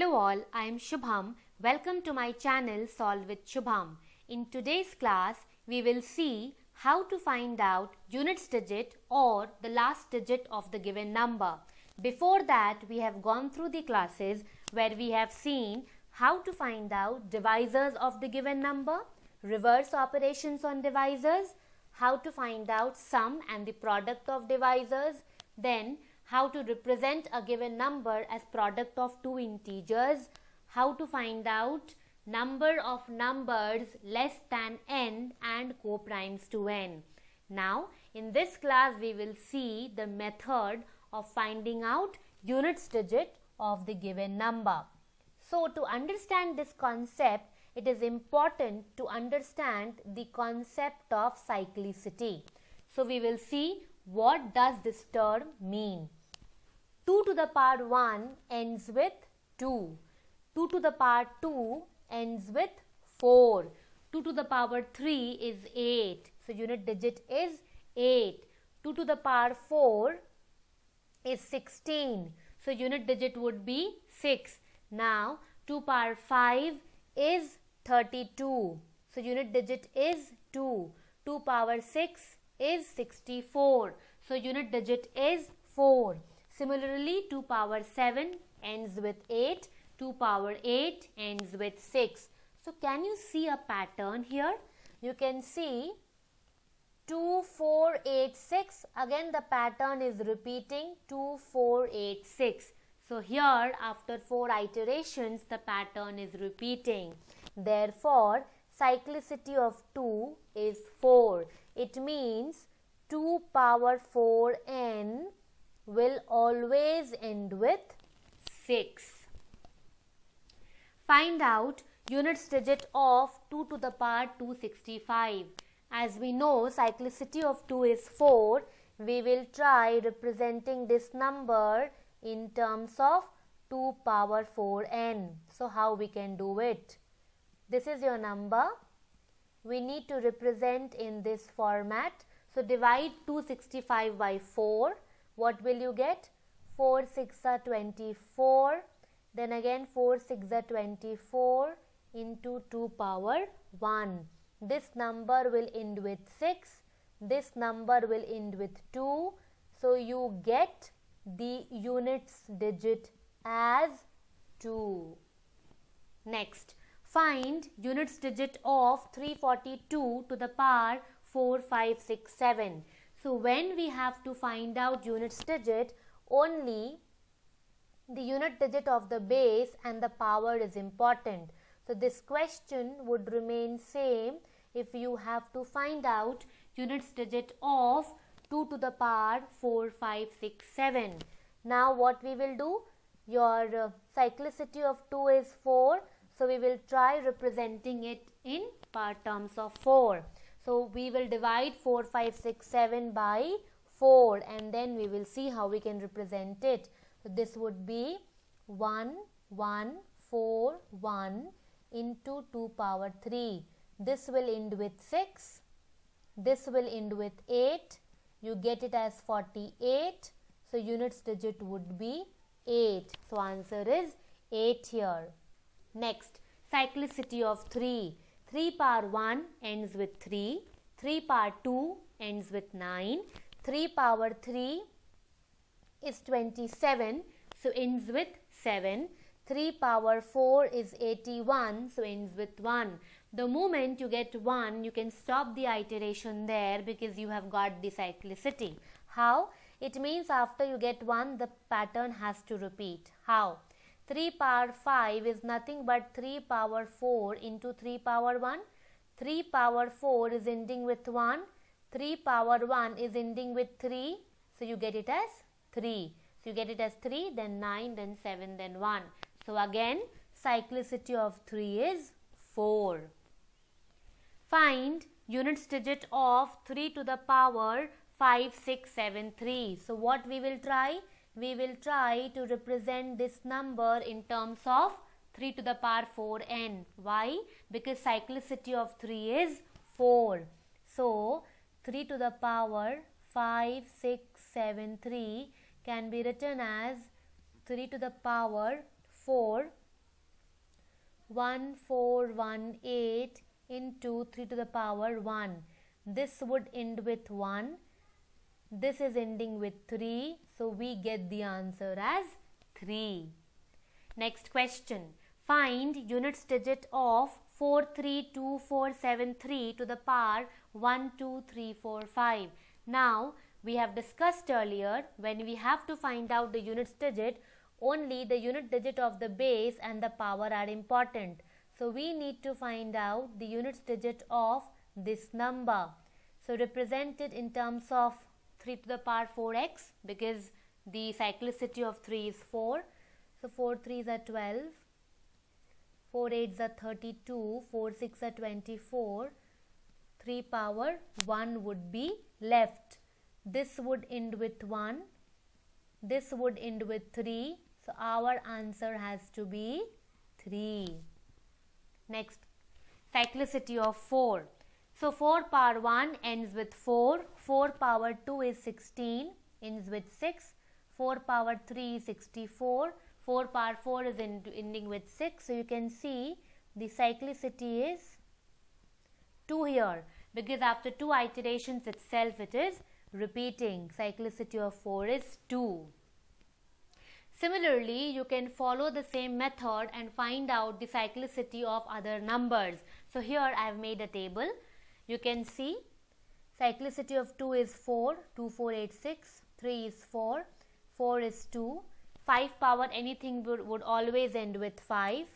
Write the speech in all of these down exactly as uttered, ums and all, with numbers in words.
Hello all, I am Shubham. Welcome to my channel Solve with Shubham. In today's class, we will see how to find out units digit or the last digit of the given number. Before that, we have gone through the classes where we have seen how to find out divisors of the given number, reverse operations on divisors, how to find out sum and the product of divisors, then how to represent a given number as product of two integers, how to find out number of numbers less than n and co-primes to n. Now, in this class, we will see the method of finding out units digit of the given number. So, to understand this concept, it is important to understand the concept of cyclicity. So, we will see what does this term mean. two to the power one ends with two. two to the power two ends with four. two to the power three is eight. So, unit digit is eight. two to the power four is sixteen. So, unit digit would be six. Now, two power five is thirty-two. So, unit digit is two. two power six is sixty-four. So, unit digit is four. Similarly, two power seven ends with eight. two power eight ends with six. So, can you see a pattern here? You can see two, four, eight, six. Again, the pattern is repeating two, four, eight, six. So, here after four iterations, the pattern is repeating. Therefore, cyclicity of two is four. It means two power four n will always end with six. Find out units digit of two to the power two hundred sixty-five. As we know, cyclicity of two is four. We will try representing this number in terms of two power four n. So, how we can do it? This is your number. We need to represent in this format. So, divide two hundred sixty-five by four. What will you get? four sixes are twenty-four. Then again, four sixes are twenty-four into two power one. This number will end with six. This number will end with two. So, you get the units digit as two. Next, find units digit of three hundred forty-two to the power four, five, six, seven. So, when we have to find out units digit, only the unit digit of the base and the power is important. So, this question would remain same if you have to find out units digit of two to the power four, five, six, seven. Now, what we will do? Your uh, cyclicity of two is four. So, we will try representing it in power terms of four. So, we will divide four, five, six, seven by four and then we will see how we can represent it. So, this would be one, one, four, one into two power three. This will end with six. This will end with eight. You get it as forty-eight. So, units digit would be eight. So, answer is eight here. Next, cyclicity of three. three power one ends with three. three power two ends with nine. three power three is twenty-seven. So, ends with seven. three power four is eighty-one. So, ends with one. The moment you get one, you can stop the iteration there because you have got the cyclicity. How? It means after you get one, the pattern has to repeat. How? three power five is nothing but three power four into three power one. three power four is ending with one. three power one is ending with three. So, you get it as three. So, you get it as three, then nine, then seven, then one. So, again, cyclicity of three is four. Find units digit of three to the power five, six, seven, three. So, what we will try? We will try to represent this number in terms of three to the power four n. Why? Because cyclicity of three is four. So, three to the power five, six, seven, three can be written as three to the power four one four one eight into three to the power one. This would end with one. This is ending with three. So we get the answer as three. Next question. Find units digit of four three two four seven three to the power one two three four five. Now we have discussed earlier, when we have to find out the units digit, only the unit digit of the base and the power are important. So we need to find out the units digit of this number. So represent it in terms of three to the power four x, because the cyclicity of three is four. So four threes are twelve, four eights are thirty-two, four sixes are twenty-four, three power one would be left. This would end with one, this would end with three. So our answer has to be three. Next, cyclicity of four. So four power one ends with four, four power two is sixteen, ends with six, four power three is sixty-four, four power four is end, ending with six. So you can see the cyclicity is two here, because after two iterations itself it is repeating. Cyclicity of four is two. Similarly, you can follow the same method and find out the cyclicity of other numbers. So here I have made a table. You can see cyclicity of two is four, two, four, eight, six, three is four, four is two, five power anything would, would always end with five,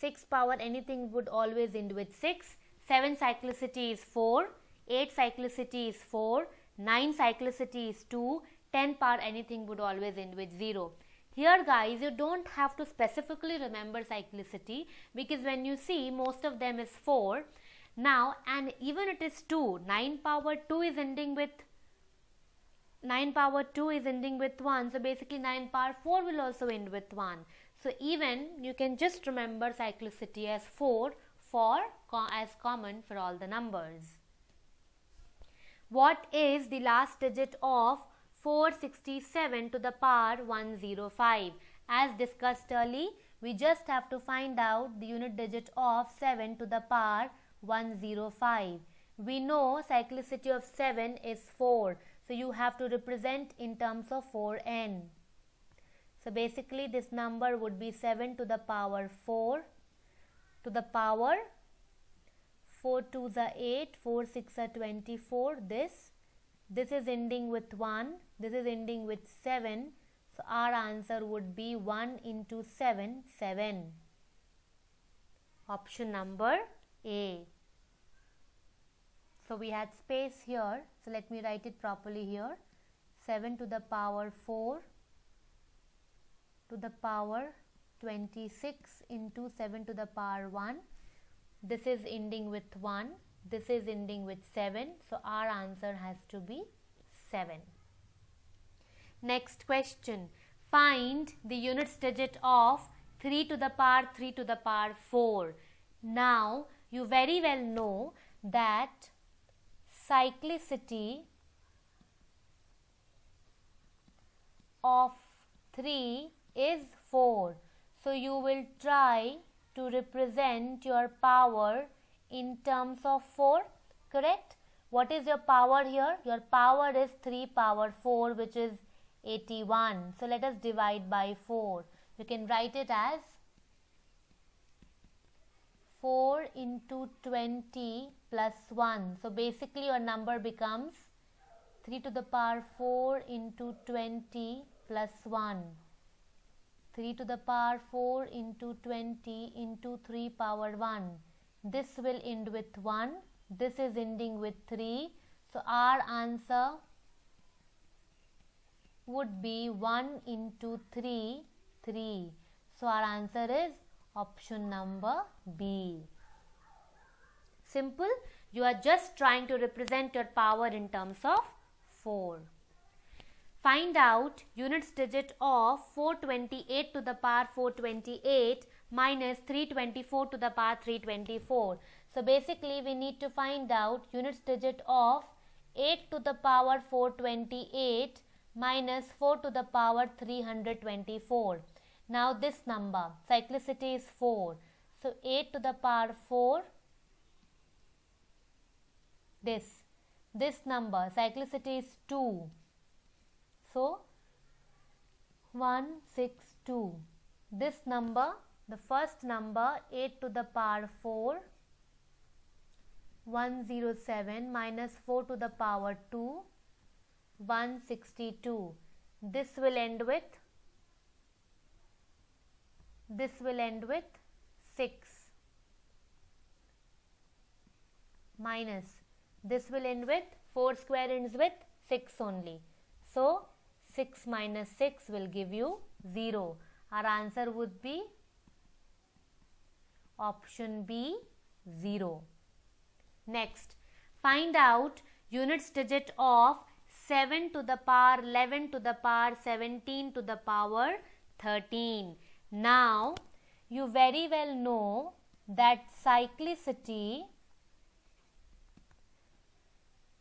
six power anything would always end with six, seven cyclicity is four, eight cyclicity is four, nine cyclicity is two, ten power anything would always end with zero. Here guys, you don't have to specifically remember cyclicity, because when you see most of them is four. Now, and even it is two, nine power two is ending with nine power two is ending with one. So basically nine power four will also end with one. So even you can just remember cyclicity as four for as common for all the numbers. What is the last digit of four sixty-seven to the power one oh five? As discussed early, we just have to find out the unit digit of seven to the power one oh five. We know cyclicity of seven is four, so you have to represent in terms of four n. So basically this number would be seven to the power four to the power four twos are eight, four sixes are twenty-four. This this is ending with one, this is ending with seven. So our answer would be one into seven seven, option number A. So we had space here, so let me write it properly here. Seven to the power four to the power twenty-six into seven to the power one. This is ending with one, this is ending with seven. So our answer has to be seven. Next question. Find the units digit of three to the power three to the power four. Now you very well know that cyclicity of three is four. So you will try to represent your power in terms of four, correct? What is your power here? Your power is three power four, which is eighty-one. So let us divide by four. You can write it as four into twenty plus one. So basically your number becomes three to the power four into twenty plus one. three to the power four into twenty into three power one. This will end with one. This is ending with three. So our answer would be one into three, three. So our answer is option number B. Simple. You are just trying to represent your power in terms of four. Find out units digit of four twenty-eight to the power four twenty-eight minus three twenty-four to the power three twenty-four. So basically we need to find out units digit of eight to the power four twenty-eight minus four to the power three hundred twenty-four. Now this number, cyclicity is four. So eight to the power four, this this number cyclicity is two, so one six two. This number, the first number eight to the power four, one hundred seven minus four to the power two, one hundred sixty-two. This will end with this will end with six, minus this will end with four square ends with six only. So six minus six will give you zero. Our answer would be option B, zero. Next, find out units digit of seven to the power eleven to the power seventeen to the power thirteen. Now, you very well know that cyclicity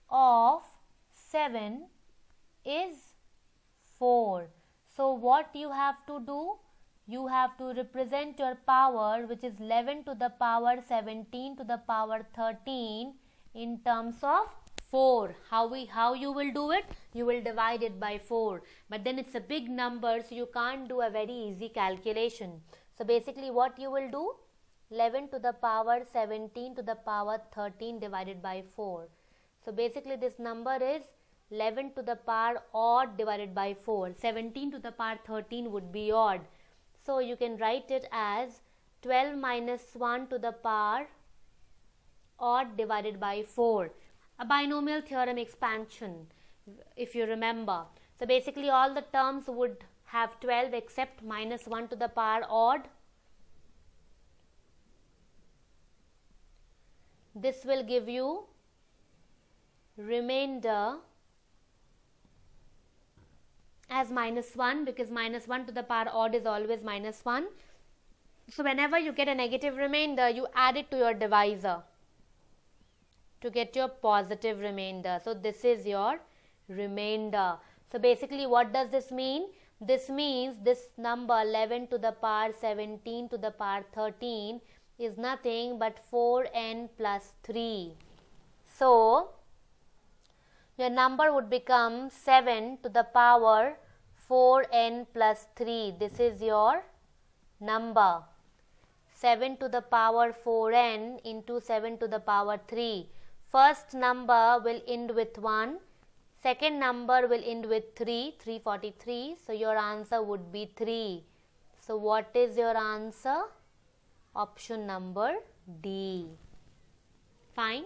of seven is four. So, what you have to do? You have to represent your power, which is eleven to the power seventeen to the power thirteen, in terms of four. How we how you will do it? You will divide it by four. But then it's a big number, so you can't do a very easy calculation. So basically what you will do? eleven to the power seventeen to the power thirteen divided by four. So basically this number is eleven to the power odd divided by four. seventeen to the power thirteen would be odd. So you can write it as twelve minus one to the power odd divided by four. A binomial theorem expansion, if you remember. So basically all the terms would have twelve except minus one to the power odd. This will give you remainder as minus one, because minus one to the power odd is always minus one. So whenever you get a negative remainder, you add it to your divisor to get your positive remainder. So this is your remainder. So basically what does this mean? This means this number eleven to the power seventeen to the power thirteen is nothing but four n plus three. So your number would become seven to the power four n plus three. This is your number. seven to the power four n into seven to the power three. First number will end with one. Second number will end with three, three hundred forty-three. So your answer would be three. So what is your answer? Option number D. Fine.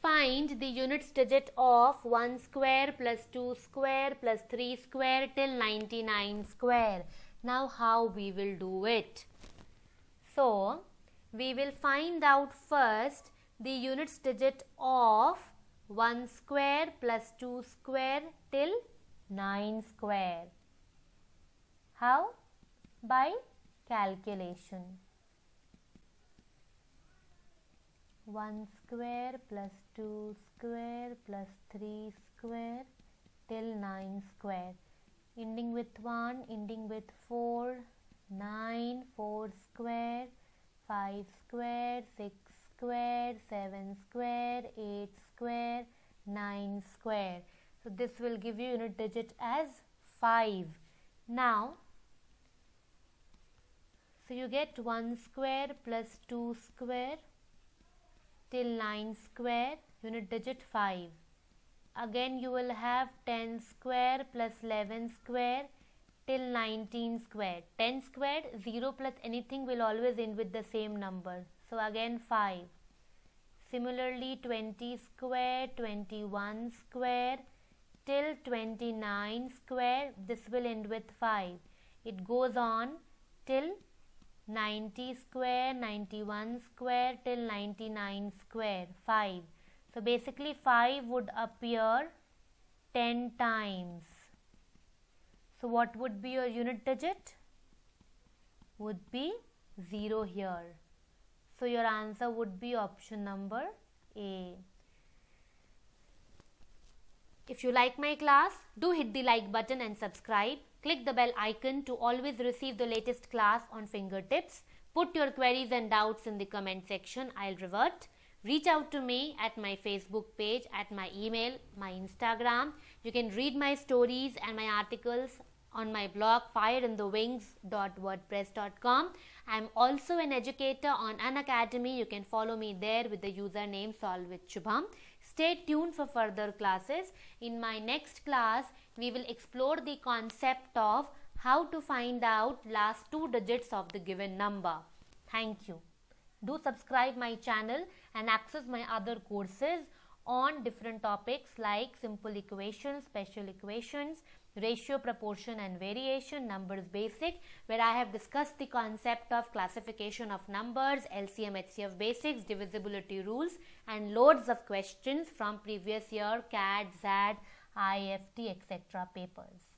Find the units digit of one square plus two square plus three square till ninety-nine square. Now how we will do it? So we will find out first the units digit of one square plus two square till nine square. How? By calculation. one square plus two square plus three square till nine square, ending with one, ending with four, nine, four square, five square, six square, seven square, eight square, nine square. So this will give you unit digit as five. Now, so you get one square plus two square till nine square, unit digit five. Again you will have ten square plus eleven square till nineteen square. ten squared, zero plus anything will always end with the same number. So again five. Similarly twenty square, twenty-one square till twenty-nine square, this will end with five. It goes on till ninety square, ninety-one square till ninety-nine square, five. So basically five would appear ten times. So what would be your unit digit? Would be zero here. So your answer would be option number A. If you like my class, do hit the like button and subscribe. Click the bell icon to always receive the latest class on fingertips. Put your queries and doubts in the comment section. I'll revert. Reach out to me at my Facebook page, at my email, my Instagram. You can read my stories and my articles on my blog fire in the wings dot wordpress dot com. I am also an educator on an academy. You can follow me there with the username SolveWithShubham. Stay tuned for further classes. In my next class, we will explore the concept of how to find out last two digits of the given number. Thank you. Do subscribe my channel and access my other courses on different topics like simple equations, special equations, ratio, proportion and variation, numbers basic, where I have discussed the concept of classification of numbers, L C M, H C F basics, divisibility rules and loads of questions from previous year, C A T, Z A T, I I F T, et cetera papers.